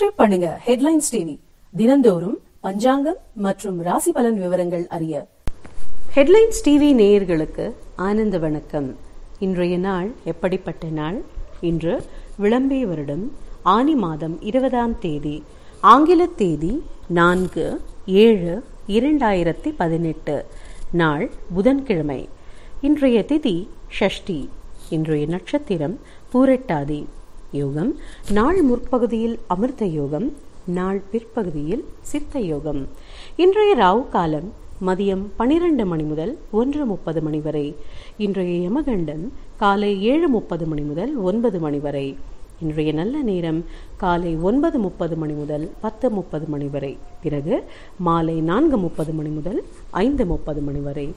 Subscribe பண்ணுங்க Headlines TV. தினந்தோறும் பஞ்சாங்கம் மற்றும் ராசி பலன் விவரங்கள் அறிய Headlines TV நேயர்களுக்கு ஆனந்த வணக்கம். இன்றைய நாள் எப்படிப்பட்ட நாள்? இன்று விளம்பே வருடம் ஆனி மாதம் 20ஆம் தேதி ஆங்கில தேதி 4/7/2018 நாள் புதன்கிழமை. இன்றைய திதி ஷஷ்டி. இன்றைய நட்சத்திரம் பூரட்டாதி. யோகம் நாள் முற்பகுதியில் அமிர்த யோகம், நாள் பிற்பகுதியில் சித்த யோகம். இன்றைய ராவு காலம் மதியம் 12 மணி முதல் 1:30 மணி வரை. இன்றைய யமகண்டம் காலை 7:30 மணி முதல் 9 மணி வரை. இன்றைய நல்ல நேரம் காலை 9:30 மணி முதல் 10:30 மணி வரை. பிறகு மாலை 4:30 மணி முதல் 5:30 மணி வரை.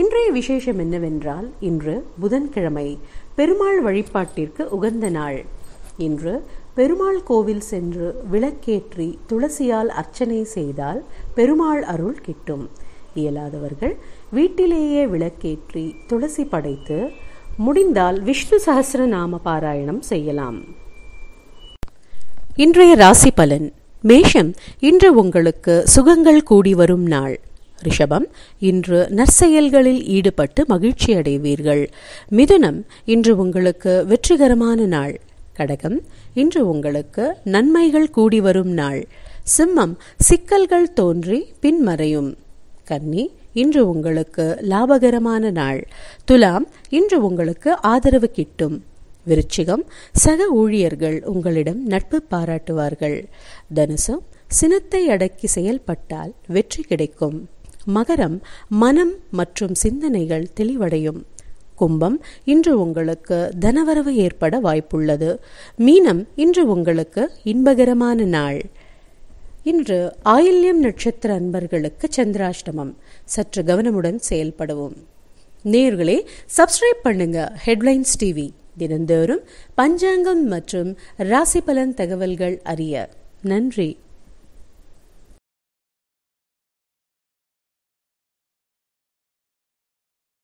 இன்றைய விசேஷம் என்னவென்றால், இன்று புதன்கிழமை, பெருமாள் வழிபாட்டிற்கு உகந்த நாள். இன்று பெருமாள் கோவில் சென்று விளக்கேற்றி துளசியால் அர்ச்சனை செய்தால் பெருமாள் அருள் கிட்டும். இயலாதவர்கள் வீட்டிலேயே விளக்கேற்றி துளசி படைத்து முடிந்தால் விஷ்ணு சகஸ்ர நாம பாராயணம் செய்யலாம். இன்றைய ராசி பலன். மேஷம், இன்று உங்களுக்கு சுகங்கள் கூடி வரும் நாள். ரிஷபம், இன்று நற்செயல்களில் ஈடுபட்டு மகிழ்ச்சி அடைவீர்கள். மிதுனம், இன்று உங்களுக்கு வெற்றிகரமான நாள். கடகம், இன்று உங்களுக்கு நன்மைகள் கூடி வரும் நாள். சிம்மம், சிக்கல்கள் தோன்றி பின்மறையும். கன்னி, இன்று உங்களுக்கு லாபகரமான நாள். துலாம், இன்று உங்களுக்கு ஆதரவு கிட்டும். விருச்சிகம், சக ஊழியர்கள் உங்களிடம் நட்பு பாராட்டுவார்கள். தனுசு, சினத்தை அடக்கி செயல்பட்டால் வெற்றி கிடைக்கும். மகரம், மனம் மற்றும் சிந்தனைகள் தெளிவடையும். கும்பம், இன்று உங்களுக்கு தனவரவு ஏற்பட வாய்ப்புள்ளது. மீனம், இன்று உங்களுக்கு இன்பகரமான நாள். இன்று ஆயில்யம் நட்சத்திர அன்பர்களுக்கு சந்திராஷ்டமம். சற்று கவனமுடன் செயல்படவும். நேயர்களே, சப்ஸ்கிரைப் பண்ணுங்க ஹெட்லைன்ஸ் டிவி. தினந்தோறும் பஞ்சாங்கம் மற்றும் ராசி பலன் தகவல்கள் அறிய. நன்றி.